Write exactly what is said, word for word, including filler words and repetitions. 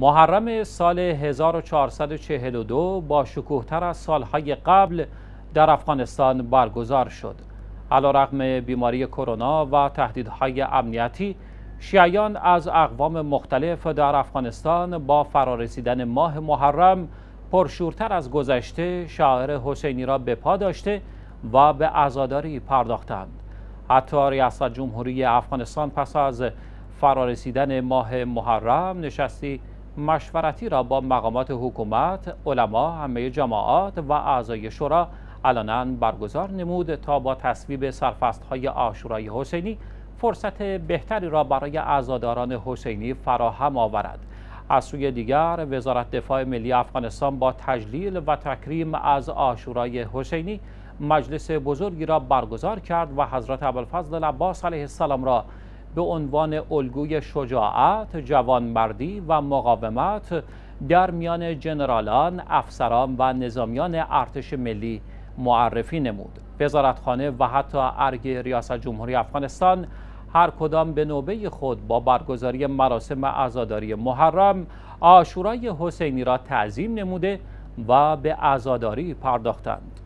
محرم سال هزار و چهارصد و چهل و دو با شکوه‌تر از سالهای قبل در افغانستان برگزار شد. علیرغم بیماری کرونا و تهدیدهای امنیتی، شیعیان از اقوام مختلف در افغانستان با فرارسیدن ماه محرم پرشورتر از گذشته شعائر حسینی را به پا داشته و به عزاداری پرداختند. حتی ریاست جمهوری افغانستان پس از فرارسیدن ماه محرم نشستی مشورتی را با مقامات حکومت، علما، همه جماعات و اعضای شورا علنا برگزار نمود تا با تصویب سرفصل‌های عاشورای حسینی فرصت بهتری را برای عزاداران حسینی فراهم آورد. از سوی دیگر وزارت دفاع ملی افغانستان با تجلیل و تکریم از عاشورای حسینی مجلس بزرگی را برگزار کرد و حضرت ابوالفضل عباس علیه السلام را به عنوان الگوی شجاعت، جوانمردی و مقاومت در میان جنرالان، افسران و نظامیان ارتش ملی معرفی نمود. وزارتخانه و حتی ارگ ریاست جمهوری افغانستان هر کدام به نوبه خود با برگزاری مراسم عزاداری محرم، عاشورای حسینی را تعظیم نموده و به عزاداری پرداختند.